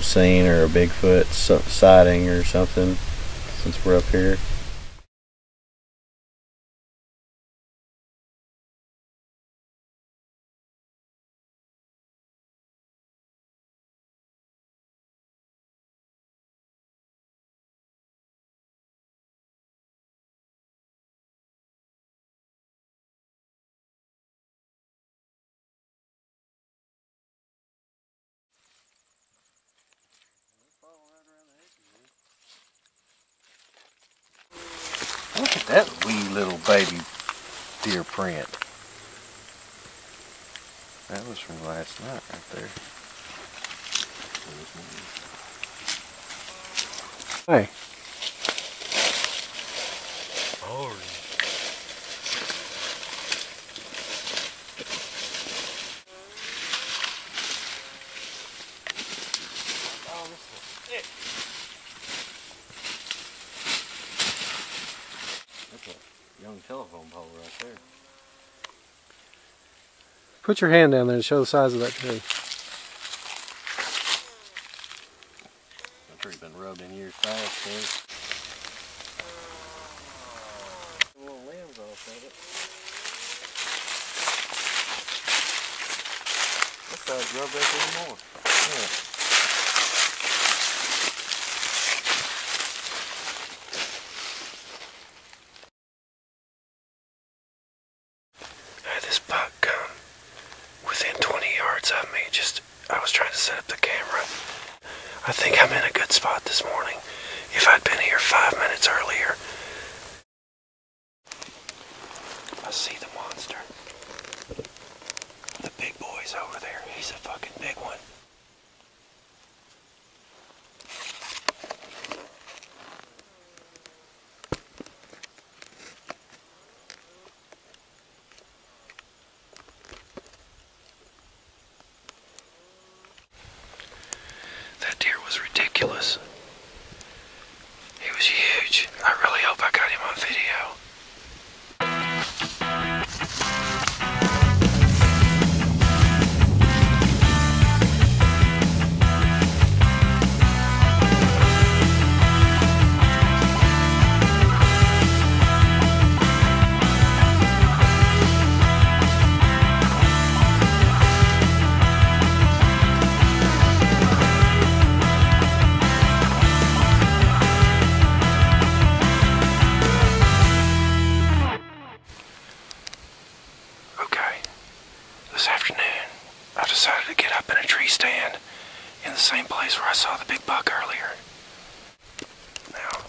scene or a Bigfoot sighting or something, since we're up here. Look at that wee little baby deer print. That was from last night right there. Hey. Oh. Oh, this is thick. Young telephone pole right there. Put your hand down there and show the size of that tree. That tree's been rubbed in years past, too. Little limbs off of it. That side's rubbed up even more. Yeah. This buck come within 20 yards of me. I was trying to set up the camera. I think I'm in a good spot this morning. If I'd been here 5 minutes earlier. I see the monster. The big boy's over there. He's a fucking big one. Ridiculous. He was huge. I really hope I got him on video. This afternoon, I decided to get up in a tree stand in the same place where I saw the big buck earlier. Now,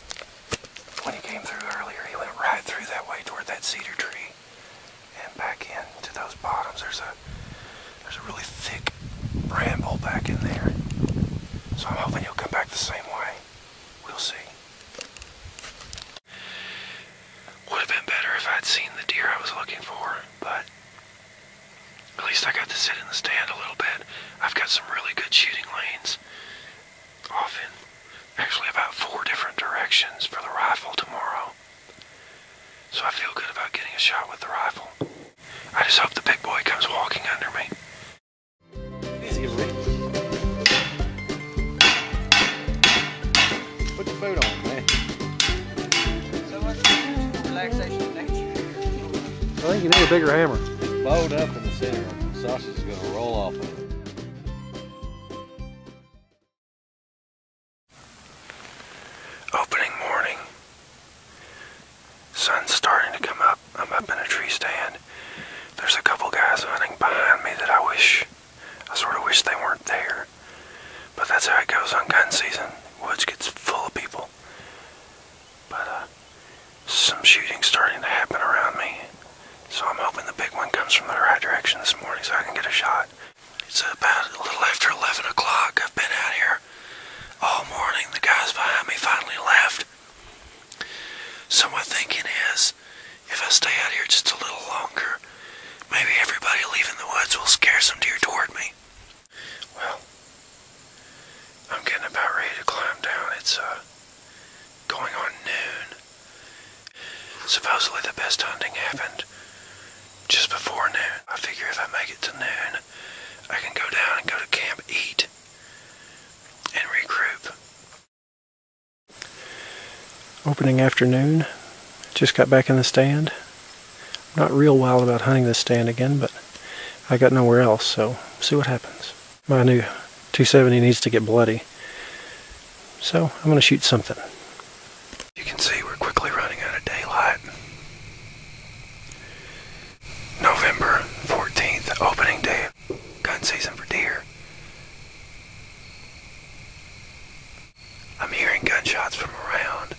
when he came through earlier, he went right through that way toward that cedar tree and back into those bottoms. There's a really thick bramble back in there. So I'm hoping he'll come back the same way. We'll see. Would have been better if I'd seen the deer I was looking for, but at least I got to sit in the stand a little bit. I've got some really good shooting lanes off in actually about 4 different directions for the rifle tomorrow. So I feel good about getting a shot with the rifle. I just hope the big boy comes walking under me. Easy, put the boot on, man. So much relaxation of nature here. I think you need a bigger hammer. It's bowed up in the center. The sausage is going to roll off of it. Opening morning. Sun's starting to come up. I'm up in a tree stand. There's a couple guys hunting behind me that I sort of wish they weren't there. But that's how it goes on gun season. Woods gets full of people. But some shooting's starting to happen around me. So I'm hoping the big one comes from the right direction this morning so I can get a shot. It's about a little after 11 o'clock. I've been out here all morning. The guys behind me finally left. So my thinking is, if I stay out here just a little longer, maybe everybody leaving the woods will scare some deer toward me. Well, I'm getting about ready to climb down. It's going on noon. Supposedly the best hunting happened just before noon. I figure if I make it to noon, I can go down and go to camp, eat, opening afternoon. Just got back in the stand. I'm not real wild about hunting this stand again, but I got nowhere else, so see what happens. My new 270 needs to get bloody, so I'm going to shoot something. You can see we're quickly running out of daylight. November 14th, opening day of gun season for deer. I'm hearing gunshots from around.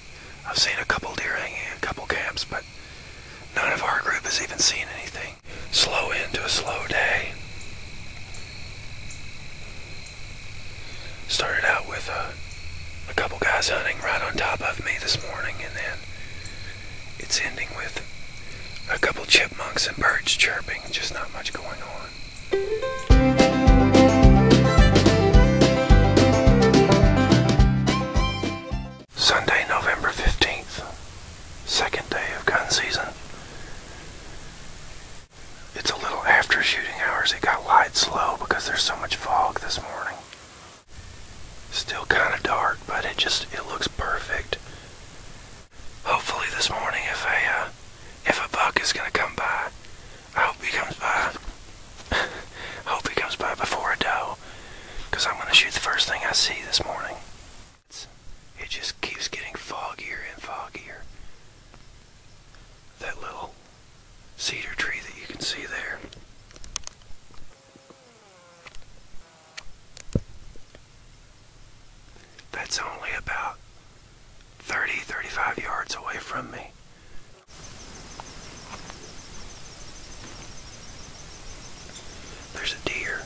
I've seen a couple deer hanging in a couple camps, but none of our group has even seen anything. Slow end to a slow day. Started out with a couple guys hunting right on top of me this morning, and then it's ending with a couple chipmunks and birds chirping. Just not much going on. Sunday, November 15th, second day of gun season. It's a little after shooting hours. It got light slow because there's so much fog this morning. Still kind of dark, but it looks perfect. Hopefully this morning, if a buck is gonna come by, I hope he comes by. Hope he comes by before a doe, because I'm gonna shoot the first thing I see this morning. It just keeps getting foggier and foggier. That little cedar tree that you can see there. That's only about 30-35 yards away from me. There's a deer.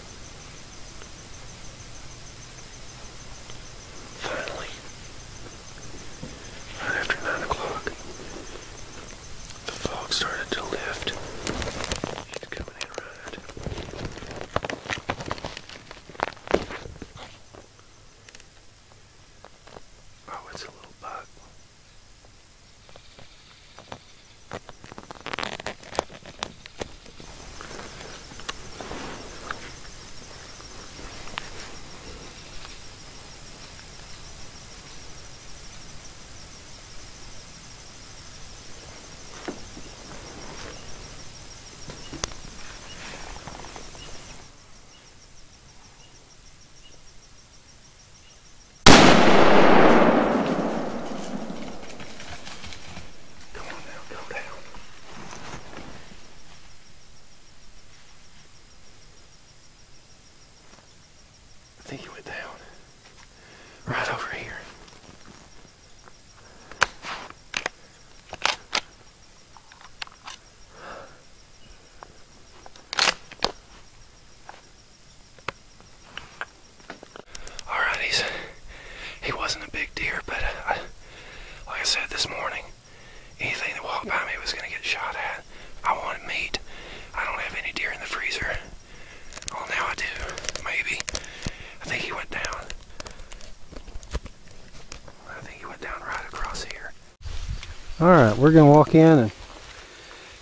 Alright, we're gonna walk in and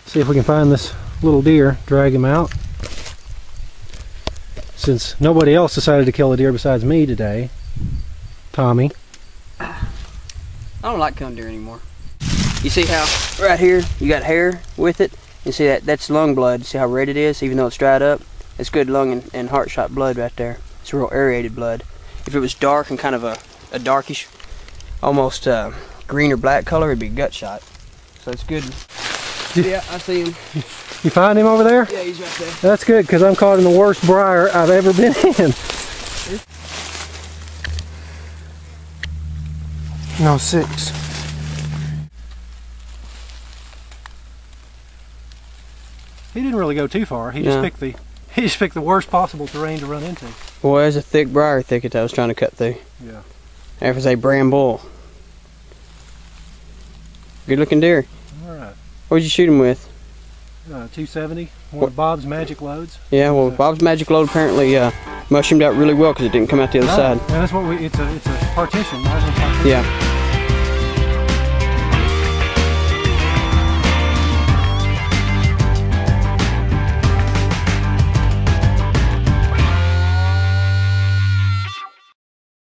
see if we can find this little deer, drag him out. Since nobody else decided to kill a deer besides me today, Tommy. I don't like killing deer anymore. You see how right here you got hair with it? You see that's lung blood. See how red it is, even though it's dried up? It's good lung and heart shot blood right there. It's real aerated blood. If it was dark and kind of a darkish, almost green or black color, it'd be gut shot. So it's good. Yeah, I see him. You find him over there? Yeah, he's right there. That's good, because I'm caught in the worst briar I've ever been in. No, six. He didn't really go too far. He just picked the worst possible terrain to run into. Well, there's a thick briar thicket I was trying to cut through. Yeah. There was a bramble. Good looking deer. Alright. What did you shoot him with? 270, one of Bob's Magic Loads. Yeah, well, Bob's Magic Load apparently mushroomed out really well because it didn't come out the other side. Yeah, that's what it's a partition. Yeah.